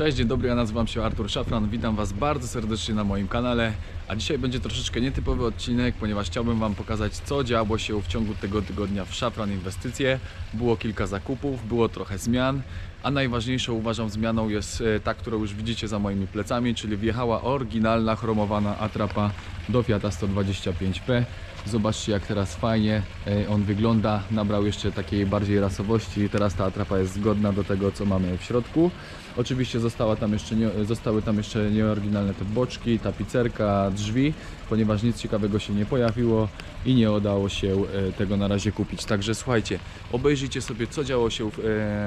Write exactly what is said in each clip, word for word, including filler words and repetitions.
Cześć, dzień dobry, ja nazywam się Artur Szafran, witam Was bardzo serdecznie na moim kanale. A dzisiaj będzie troszeczkę nietypowy odcinek, ponieważ chciałbym Wam pokazać, co działo się w ciągu tego tygodnia w Szafran Inwestycje. Było kilka zakupów, było trochę zmian, a najważniejszą uważam zmianą jest ta, którą już widzicie za moimi plecami, czyli wjechała oryginalna chromowana atrapa do Fiata sto dwadzieścia pięć P. Zobaczcie, jak teraz fajnie on wygląda, nabrał jeszcze takiej bardziej rasowości i teraz ta atrapa jest zgodna do tego, co mamy w środku. Oczywiście została tam jeszcze nie, zostały tam jeszcze nieoryginalne te boczki, tapicerka, drzwi, ponieważ nic ciekawego się nie pojawiło i nie udało się tego na razie kupić. Także słuchajcie, obejrzyjcie sobie, co działo się w,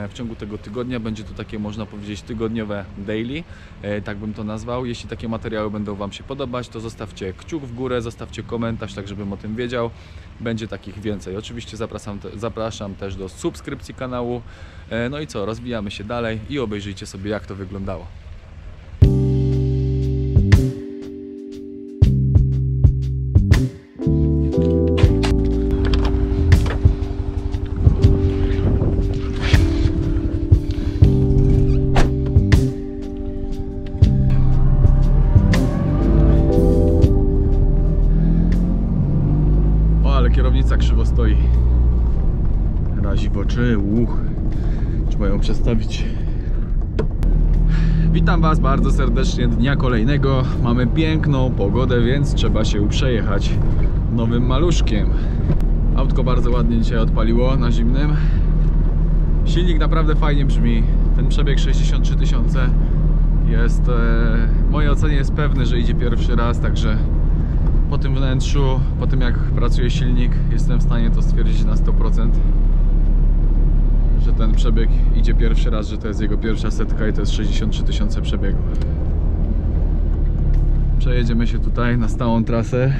w ciągu tego tygodnia. Będzie to takie, można powiedzieć, tygodniowe daily, tak bym to nazwał. Jeśli takie materiały będą Wam się podobać, to zostawcie kciuk w górę, zostawcie komentarz, tak żebym o tym wiedział. Będzie takich więcej. Oczywiście zapraszam, zapraszam też do subskrypcji kanału. No i co, rozwijamy się dalej i obejrzyjcie sobie, jak to wyglądało. Kierownica krzywo stoi, razi w oczy, uch, trzeba ją przestawić. Witam Was bardzo serdecznie dnia kolejnego. Mamy piękną pogodę, więc trzeba się przejechać nowym maluszkiem. Autko bardzo ładnie dzisiaj odpaliło na zimnym. Silnik naprawdę fajnie brzmi, ten przebieg sześćdziesiąt trzy tysiące jest, w mojej ocenie jest pewny, że idzie pierwszy raz, także po tym wnętrzu, po tym jak pracuje silnik, jestem w stanie to stwierdzić na sto procent, że ten przebieg idzie pierwszy raz, że to jest jego pierwsza setka i to jest sześćdziesiąt trzy tysiące przebiegu. Przejedziemy się tutaj na stałą trasę.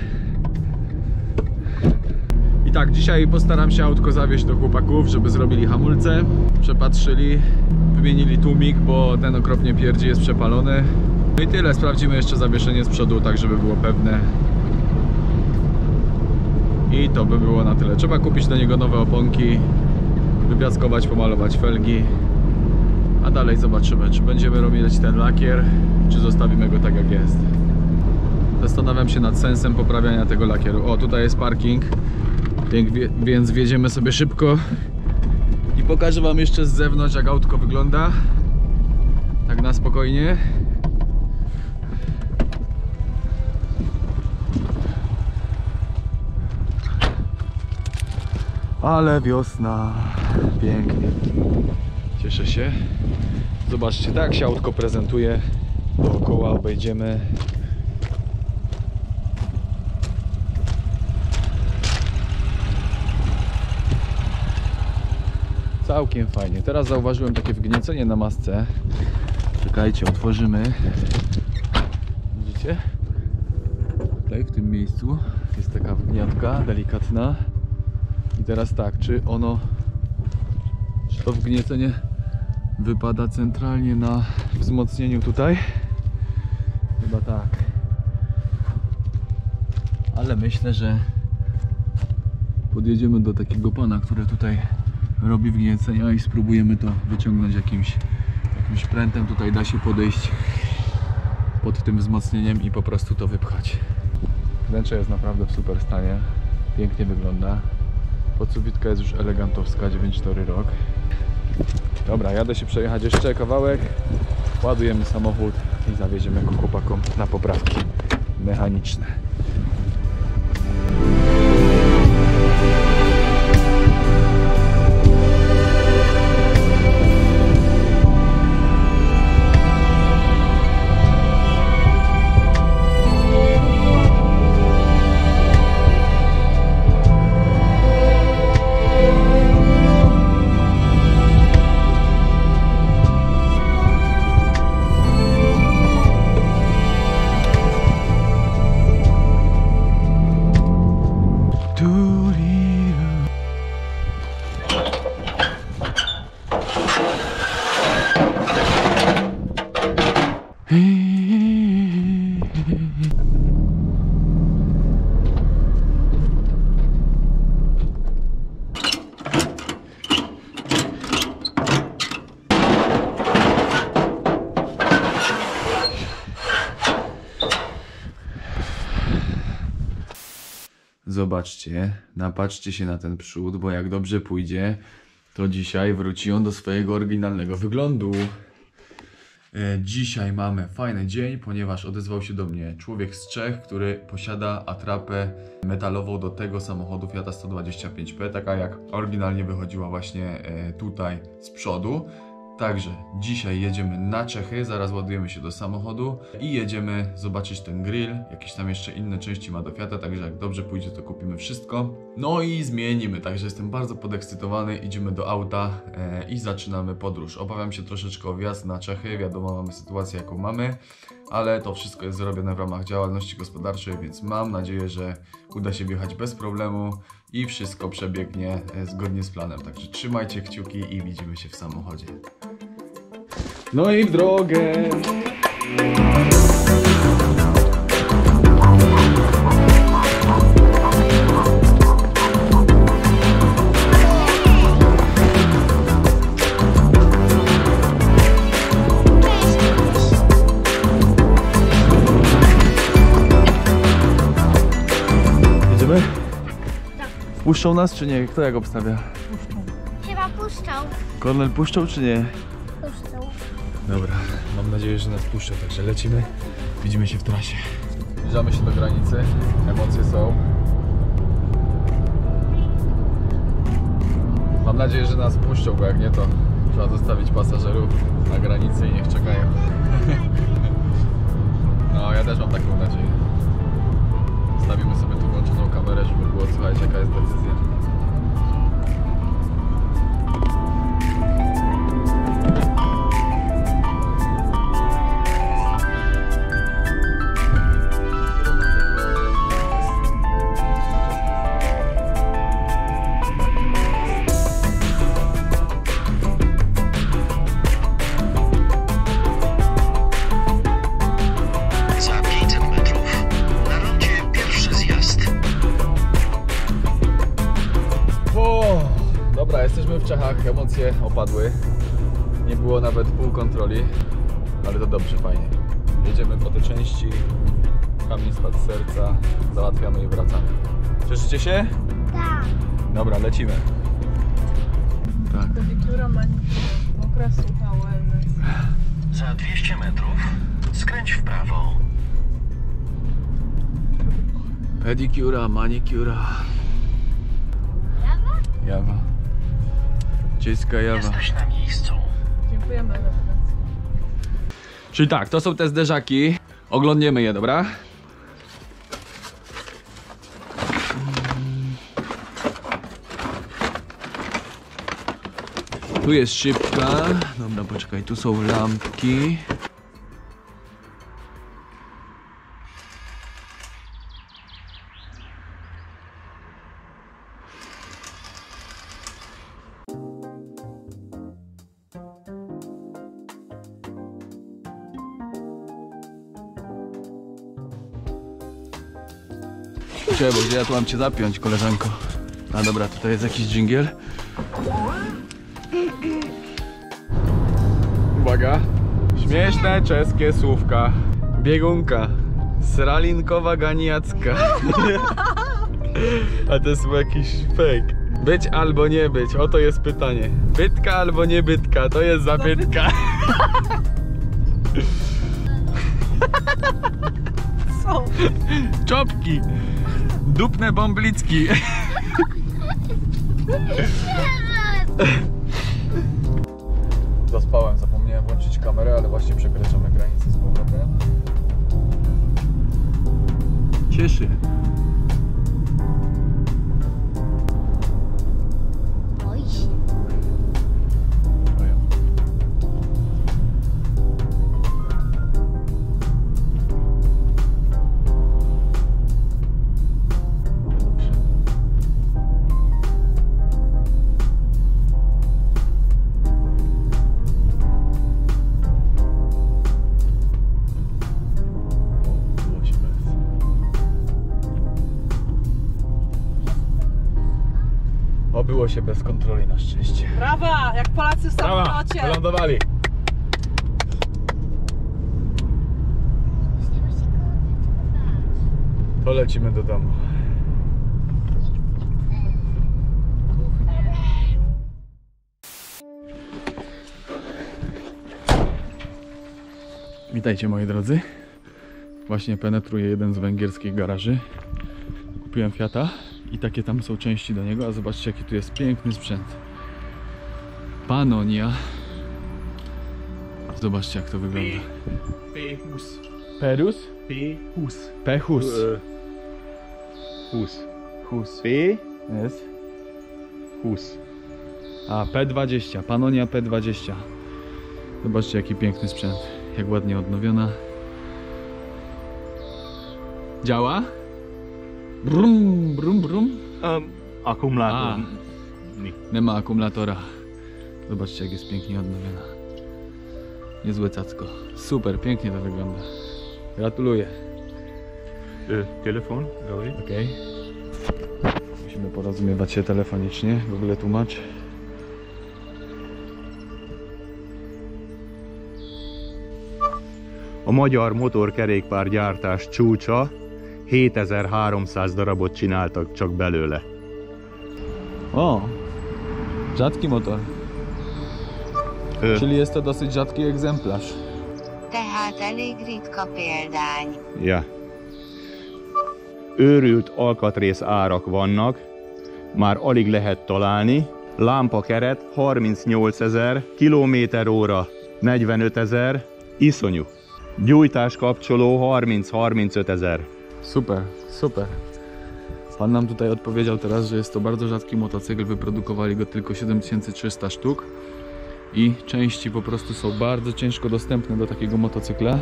I tak, dzisiaj postaram się autko zawieźć do chłopaków, żeby zrobili hamulce, przepatrzyli, wymienili tłumik, bo ten okropnie pierdzi, jest przepalony. No i tyle, sprawdzimy jeszcze zawieszenie z przodu, tak żeby było pewne. I to by było na tyle. Trzeba kupić do niego nowe oponki, wypiaskować, pomalować felgi. A dalej zobaczymy, czy będziemy robić ten lakier, czy zostawimy go tak, jak jest. Zastanawiam się nad sensem poprawiania tego lakieru. O, tutaj jest parking, więc wjedziemy sobie szybko. I pokażę Wam jeszcze z zewnątrz, jak autko wygląda. Tak na spokojnie. Ale wiosna, pięknie, cieszę się. Zobaczcie, tak się autko prezentuje, dookoła obejdziemy. Całkiem fajnie, teraz zauważyłem takie wgniecenie na masce. Czekajcie, otworzymy. Widzicie? Tutaj w tym miejscu jest taka wgniatka delikatna. I teraz tak, czy ono, czy to wgniecenie wypada centralnie na wzmocnieniu tutaj? Chyba tak. Ale myślę, że podjedziemy do takiego pana, który tutaj robi wgniecenia i spróbujemy to wyciągnąć jakimś, jakimś prętem. Tutaj da się podejść pod tym wzmocnieniem i po prostu to wypchać. Wnętrze jest naprawdę w super stanie. Pięknie wygląda. Podsuwitka jest już elegantowska, dziewięć cztery rok. Dobra, jadę się przejechać jeszcze kawałek. Ładujemy samochód i zawieziemy go chłopakom na poprawki mechaniczne. Zobaczcie, napatrzcie się na ten przód, bo jak dobrze pójdzie, to dzisiaj wróci on do swojego oryginalnego wyglądu. Dzisiaj mamy fajny dzień, ponieważ odezwał się do mnie człowiek z Czech, który posiada atrapę metalową do tego samochodu Fiata sto dwadzieścia pięć P, taka jak oryginalnie wychodziła właśnie tutaj z przodu. Także dzisiaj jedziemy na Czechy, zaraz ładujemy się do samochodu i jedziemy zobaczyć ten grill. Jakieś tam jeszcze inne części ma do Fiata, także jak dobrze pójdzie, to kupimy wszystko. No i zmienimy, także jestem bardzo podekscytowany. Idziemy do auta e, i zaczynamy podróż. Obawiam się troszeczkę o wjazd na Czechy, wiadomo, mamy sytuację jaką mamy, ale to wszystko jest zrobione w ramach działalności gospodarczej, więc mam nadzieję, że uda się wjechać bez problemu i wszystko przebiegnie zgodnie z planem. Także trzymajcie kciuki i widzimy się w samochodzie. No i w drogę! Jedziemy? Tak. Puszczą nas czy nie? Kto jak obstawia? Puszczą. Chyba puszczą. Kornel, puszczą czy nie? Puszczą. Dobra, mam nadzieję, że nas puszczą, także lecimy, widzimy się w trasie. Zbliżamy się do granicy, emocje są. Mam nadzieję, że nas puszczą, bo jak nie, to trzeba zostawić pasażerów na granicy i niech czekają. No, ja też mam taką nadzieję. Stawimy sobie tu włączoną kamerę, żeby było słychać, jaka jest decyzja. Emocje opadły, nie było nawet pół kontroli, ale to dobrze, fajnie. Jedziemy po te części, kamień spadł z serca, załatwiamy i wracamy. Cieszycie się? Tak. Dobra, lecimy. Tak. Za dwieście metrów skręć w prawo. Pedikura, manikura. Jawa? Jawa. Jesteś na miejscu. Dziękujemy za pracę. Czyli tak, to są te zderzaki. Oglądniemy je, dobra? Tu jest szybka. Dobra, poczekaj, tu są lampki. Bo gdzie ja tu mam cię zapiąć, koleżanko? A dobra, tutaj jest jakiś dżingiel. Uwaga. Śmieszne czeskie słówka. Biegunka. Sralinkowa ganiacka. A to jest jakiś fake. Być albo nie być, oto jest pytanie. Bytka albo nie bytka, to jest zabytka. Co? Czopki. Dupne bąblicki. Zaspałem, zapomniałem włączyć kamerę, ale właśnie przekraczamy granicę z powrotem. Cieszy. Było się bez kontroli, na szczęście. Brawa, jak Polacy w samolocie. Wylądowali. To lecimy do domu. Witajcie moi drodzy. Właśnie penetruję jeden z węgierskich garaży. Kupiłem Fiata i takie tam są części do niego, a zobaczcie jaki tu jest piękny sprzęt. Pannonia. Zobaczcie jak to wygląda. P Hus. Perus? P Hus. P Hus. Hus. Hus. P. Jest. Hus. A P dwadzieścia. Pannonia P dwadzieścia. Zobaczcie jaki piękny sprzęt. Jak ładnie odnowiona. Działa? Brum, brum, brum. Um, akumulator. Nie ma akumulatora. Zobaczcie jak jest pięknie odnowiona. Niezłe cacko. Super, pięknie to wygląda. Gratuluję. E, telefon? Okej. Okay. Musimy porozumiewać się telefonicznie. W ogóle tłumacz. A magyar motorkerékpár gyártás csúcsa, hétezer-háromszáz darabot csináltak csak belőle. O, rzadki motor. Ő. Czyli jest to dosyć rzadki egzemplarz. Tehát elég ritka példány. Ja. Őrült alkatrész árak vannak, már alig lehet találni. Lámpakeret harmincnyolcezer, kilométer óra negyvenötezer, iszonyú. Gyújtás kapcsoló harminc-harmincöt ezer. Super, super. Pan nam tutaj odpowiedział teraz, że jest to bardzo rzadki motocykl. Wyprodukowali go tylko siedem tysięcy trzysta sztuk. I części po prostu są bardzo ciężko dostępne do takiego motocykla.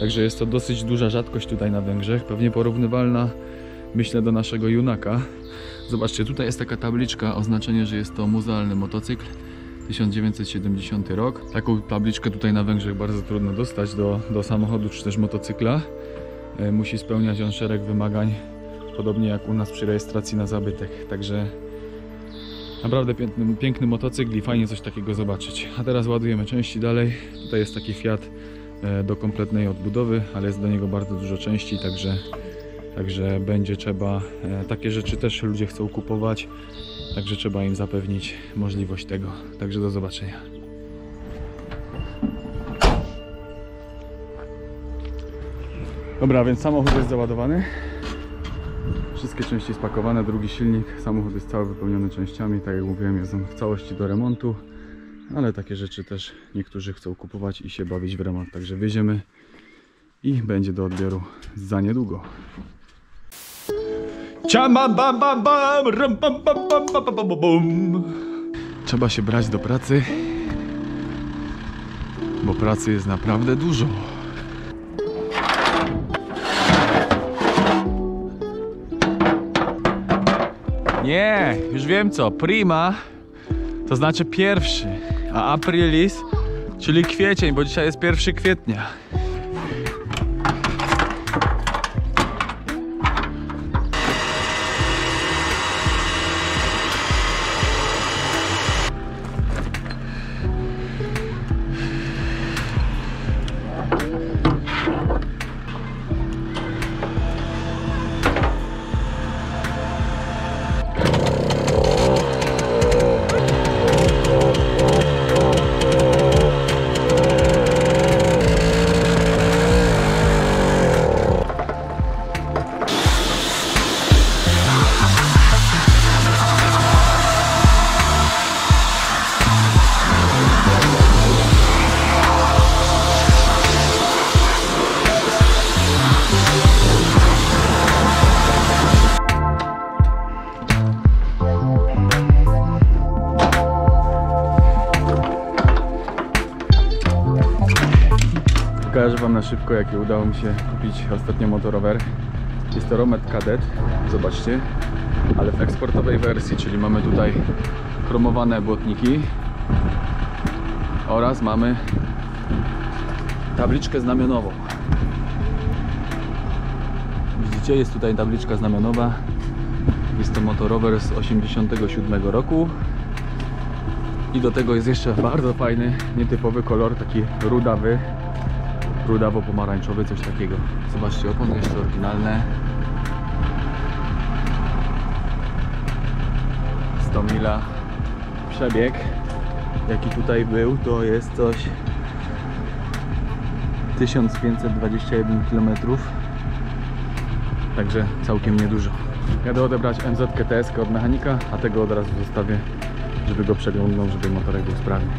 Także jest to dosyć duża rzadkość tutaj na Węgrzech. Pewnie porównywalna, myślę, do naszego Junaka. Zobaczcie, tutaj jest taka tabliczka, oznaczenie, że jest to muzealny motocykl. tysiąc dziewięćset siedemdziesiąty rok. Taką tabliczkę tutaj na Węgrzech bardzo trudno dostać do, do samochodu czy też motocykla. E, musi spełniać on szereg wymagań, podobnie jak u nas przy rejestracji na zabytek. Także naprawdę piękny, piękny motocykl i fajnie coś takiego zobaczyć. A teraz ładujemy części dalej. Tutaj jest taki Fiat e, do kompletnej odbudowy, ale jest do niego bardzo dużo części, także, także będzie trzeba... E, takie rzeczy też ludzie chcą kupować. Także trzeba im zapewnić możliwość tego. Także do zobaczenia. Dobra, więc samochód jest załadowany. Wszystkie części spakowane, drugi silnik. Samochód jest cały wypełniony częściami. Tak jak mówiłem, jest on w całości do remontu. Ale takie rzeczy też niektórzy chcą kupować i się bawić w remont. Także wieziemy i będzie do odbioru za niedługo. Trzeba się brać do pracy, bo pracy jest naprawdę dużo. Nie, już wiem co, prima to znaczy pierwszy, a aprilis, czyli kwiecień, bo dzisiaj jest pierwszy kwietnia. Pokażę wam na szybko, jakie udało mi się kupić ostatnio motorower. Jest to Romet Kadet, zobaczcie, ale w eksportowej wersji, czyli mamy tutaj chromowane błotniki oraz mamy tabliczkę znamionową. Widzicie, jest tutaj tabliczka znamionowa. Jest to motorower z osiemdziesiątego siódmego roku i do tego jest jeszcze bardzo fajny, nietypowy kolor, taki rudawy. Rudawo-pomarańczowy, coś takiego. Zobaczcie, opony jeszcze oryginalne. sto mila przebieg. Jaki tutaj był, to jest coś tysiąc pięćset dwadzieścia jeden kilometrów, także całkiem niedużo. Jadę odebrać M Z K T S od mechanika, a tego od razu zostawię, żeby go przeglądnął, żeby motorek był sprawny.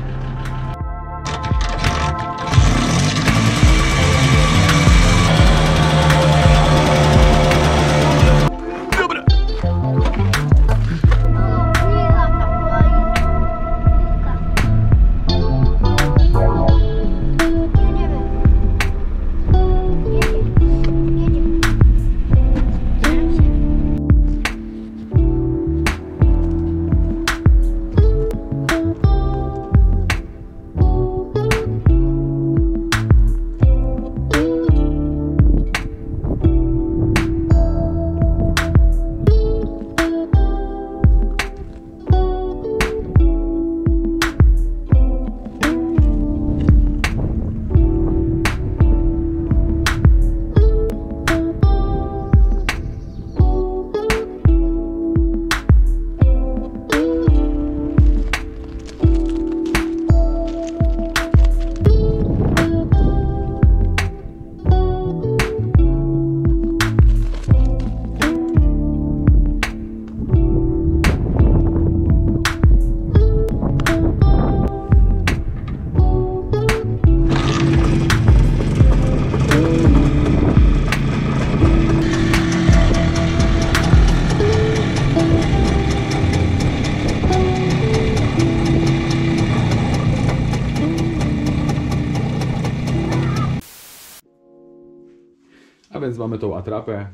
A więc mamy tą atrapę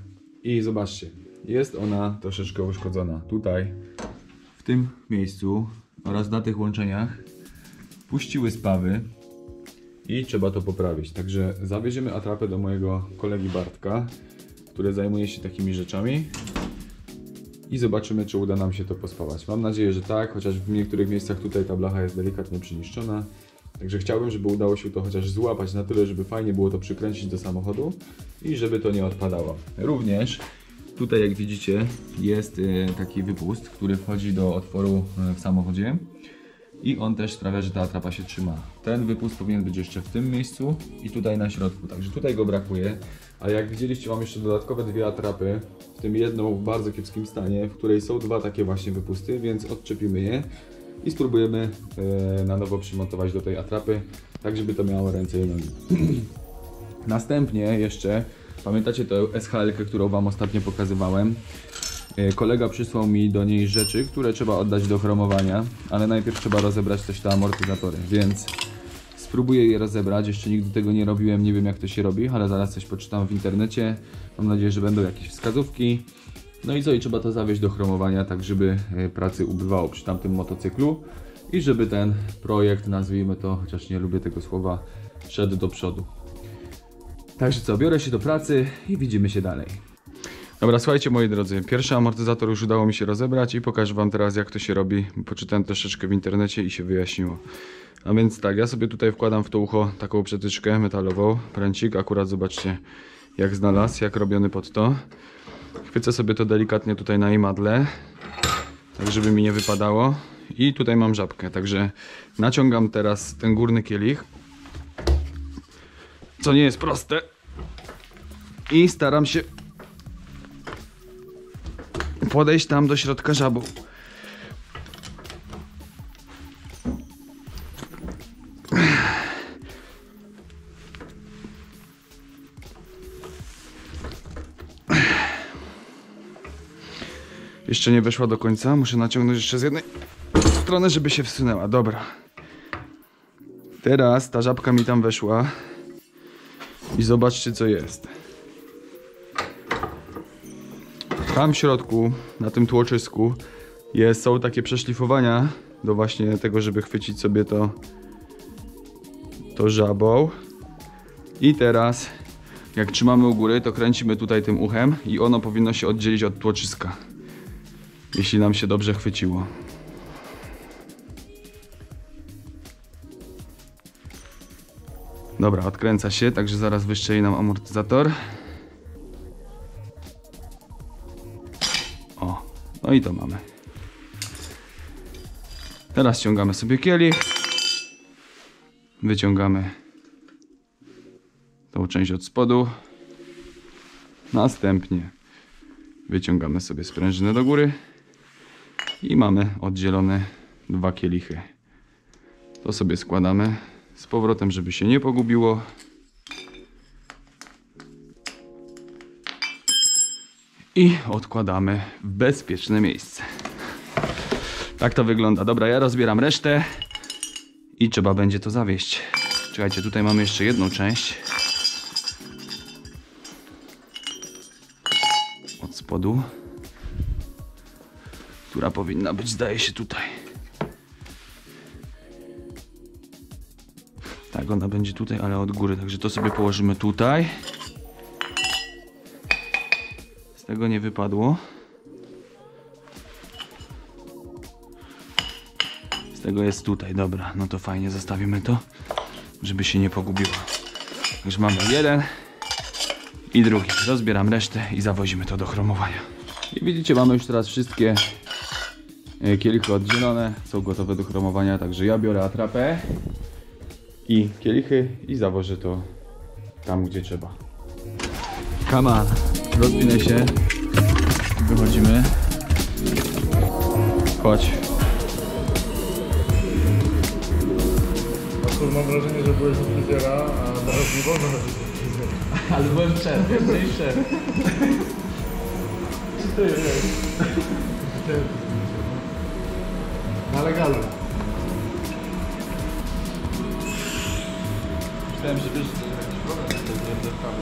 i zobaczcie, jest ona troszeczkę uszkodzona tutaj, w tym miejscu oraz na tych łączeniach puściły spawy i trzeba to poprawić. Także zawieziemy atrapę do mojego kolegi Bartka, który zajmuje się takimi rzeczami i zobaczymy, czy uda nam się to pospawać. Mam nadzieję, że tak, chociaż w niektórych miejscach tutaj ta blacha jest delikatnie przyniszczona. Także chciałbym, żeby udało się to chociaż złapać na tyle, żeby fajnie było to przykręcić do samochodu i żeby to nie odpadało. Również tutaj, jak widzicie, jest taki wypust, który wchodzi do otworu w samochodzie i on też sprawia, że ta atrapa się trzyma. Ten wypust powinien być jeszcze w tym miejscu i tutaj na środku, także tutaj go brakuje. Ale jak widzieliście, mam jeszcze dodatkowe dwie atrapy, w tym jedną w bardzo kiepskim stanie, w której są dwa takie właśnie wypusty, więc odczepimy je i spróbujemy na nowo przymontować do tej atrapy, tak żeby to miało ręce i nogi. Następnie jeszcze, pamiętacie tę S H L-kę, którą Wam ostatnio pokazywałem? Kolega przysłał mi do niej rzeczy, które trzeba oddać do chromowania, ale najpierw trzeba rozebrać też te amortyzatory, więc spróbuję je rozebrać. Jeszcze nigdy tego nie robiłem, nie wiem jak to się robi, ale zaraz coś poczytam w internecie. Mam nadzieję, że będą jakieś wskazówki. No i co, i trzeba to zawieźć do chromowania, tak żeby pracy ubywało przy tamtym motocyklu i żeby ten projekt, nazwijmy to, chociaż nie lubię tego słowa, szedł do przodu. Także co, biorę się do pracy i widzimy się dalej. Dobra, słuchajcie moi drodzy, pierwszy amortyzator już udało mi się rozebrać i pokażę Wam teraz, jak to się robi. Poczytałem troszeczkę w internecie i się wyjaśniło. A więc tak, ja sobie tutaj wkładam w to ucho taką przetyczkę metalową, pręcik, akurat zobaczcie jak znalazł, jak robiony pod to. Chwycę sobie to delikatnie tutaj na imadle, tak żeby mi nie wypadało, i tutaj mam żabkę, także naciągam teraz ten górny kielich, co nie jest proste, i staram się podejść tam do środka żabą. Jeszcze nie weszła do końca, muszę naciągnąć jeszcze z jednej strony, żeby się wsunęła. Dobra. Teraz ta żabka mi tam weszła i zobaczcie co jest. Tam w środku, na tym tłoczysku jest, są takie przeszlifowania do właśnie tego, żeby chwycić sobie to, to żabą. I teraz jak trzymamy u góry, to kręcimy tutaj tym uchem i ono powinno się oddzielić od tłoczyska. Jeśli nam się dobrze chwyciło. Dobra, odkręca się, także zaraz wyszczeli nam amortyzator. O, no i to mamy. Teraz ściągamy sobie kielich. Wyciągamy tą część od spodu. Następnie wyciągamy sobie sprężynę do góry i mamy oddzielone dwa kielichy. To sobie składamy z powrotem, żeby się nie pogubiło. I odkładamy w bezpieczne miejsce. Tak to wygląda. Dobra, ja rozbieram resztę i trzeba będzie to zawieźć. Czekajcie, tutaj mamy jeszcze jedną część. Od spodu. Która powinna być, zdaje się, tutaj. Tak, ona będzie tutaj, ale od góry. Także to sobie położymy tutaj. Z tego nie wypadło. Z tego jest tutaj. Dobra, no to fajnie, zostawimy to, żeby się nie pogubiło. Już mamy jeden i drugi. Rozbieram resztę i zawozimy to do chromowania. I widzicie, mamy już teraz wszystkie kielichy oddzielone. Są gotowe do chromowania, także ja biorę atrapę i kielichy i zawożę to tam, gdzie trzeba. Come on. Rozpinę się. Wychodzimy. Chodź. Mam wrażenie, że byłeś u fryzjera, a teraz nie wolno chodzić do fryzjera. Ale byłem szef, jeszcze i szef. Ty wiesz. Ty. Na legalu. Myślałem, że wiesz, że jakiś problem jest do prawa.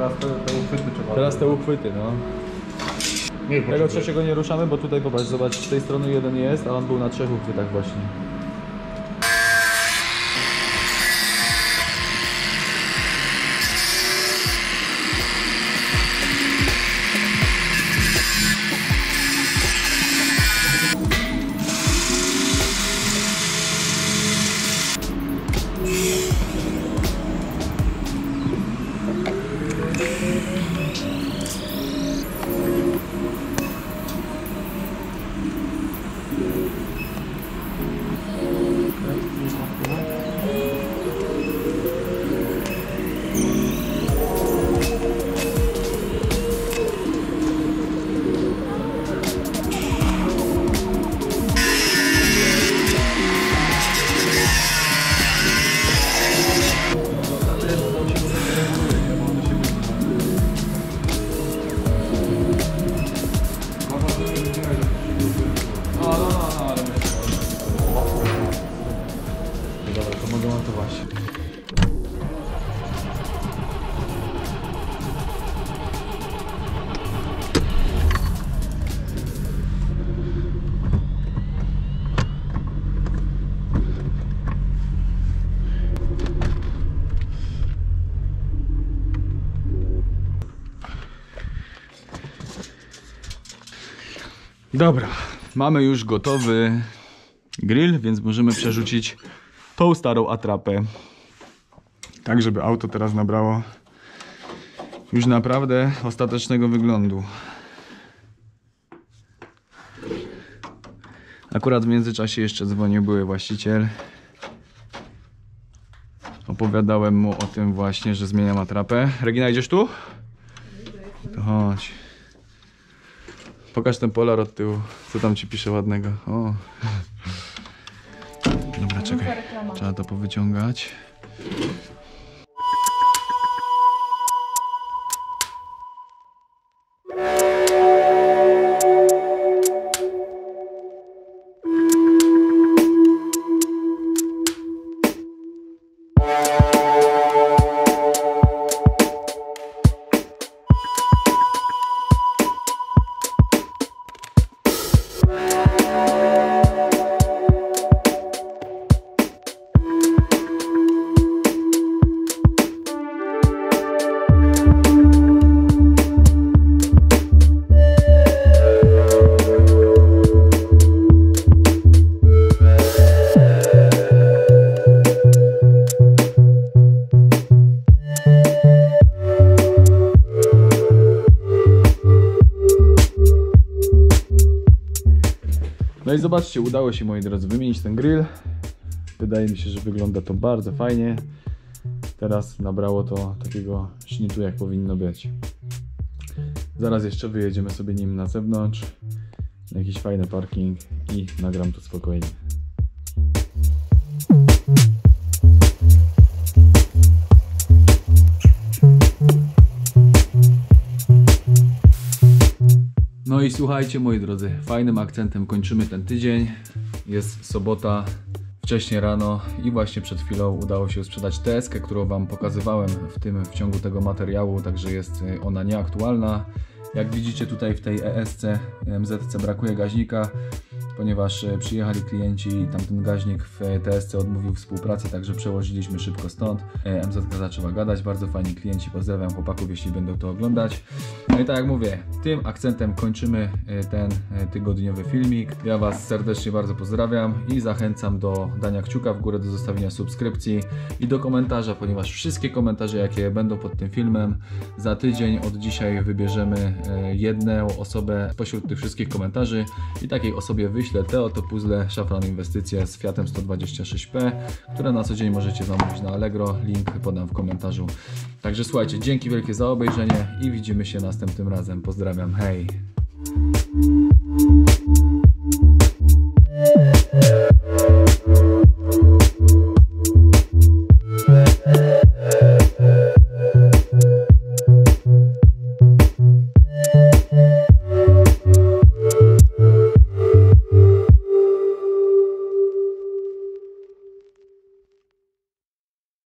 Teraz te, te uchwyty trzeba. Teraz te uchwyty, no. Nie, tego trzeciego nie ruszamy, bo tutaj popatrz, zobacz, z tej strony jeden jest, a on był na trzech uchwytach właśnie. Dobra, mamy już gotowy grill, więc możemy przerzucić tą starą atrapę. Tak, żeby auto teraz nabrało już naprawdę ostatecznego wyglądu. Akurat w międzyczasie jeszcze dzwonił były właściciel. Opowiadałem mu o tym właśnie, że zmieniam atrapę. Regina, idziesz tu? To chodź. Pokaż ten polar od tyłu, co tam ci pisze ładnego. O. Dobra, czekaj. Trzeba to powyciągać. No i zobaczcie, udało się, moi drodzy, wymienić ten grill. Wydaje mi się, że wygląda to bardzo fajnie. Teraz nabrało to takiego sznitu, jak powinno być. Zaraz jeszcze wyjedziemy sobie nim na zewnątrz, na jakiś fajny parking i nagram to spokojnie. No i słuchajcie, moi drodzy, fajnym akcentem kończymy ten tydzień. Jest sobota, wcześnie rano i właśnie przed chwilą udało się sprzedać T S-kę, którą Wam pokazywałem w tym w ciągu tego materiału, także jest ona nieaktualna. Jak widzicie, tutaj w tej E S-ce, M Z-ce brakuje gaźnika, ponieważ przyjechali klienci i tamten gaźnik w T S-ce odmówił współpracy, także przełożyliśmy szybko stąd. M Z-ka zaczęła gadać, bardzo fajni klienci, pozdrawiam chłopaków, jeśli będą to oglądać. No i tak jak mówię, tym akcentem kończymy ten tygodniowy filmik. Ja Was serdecznie bardzo pozdrawiam i zachęcam do dania kciuka w górę, do zostawienia subskrypcji i do komentarza, ponieważ wszystkie komentarze, jakie będą pod tym filmem, za tydzień od dzisiaj wybierzemy jedną osobę spośród tych wszystkich komentarzy i takiej osobie wyślę te oto puzzle Szafran Inwestycje z Fiatem sto dwadzieścia sześć P, które na co dzień możecie zamówić na Allegro, link podam w komentarzu. Także słuchajcie, dzięki wielkie za obejrzenie i widzimy się następnym razem. Pozdrawiam, hej!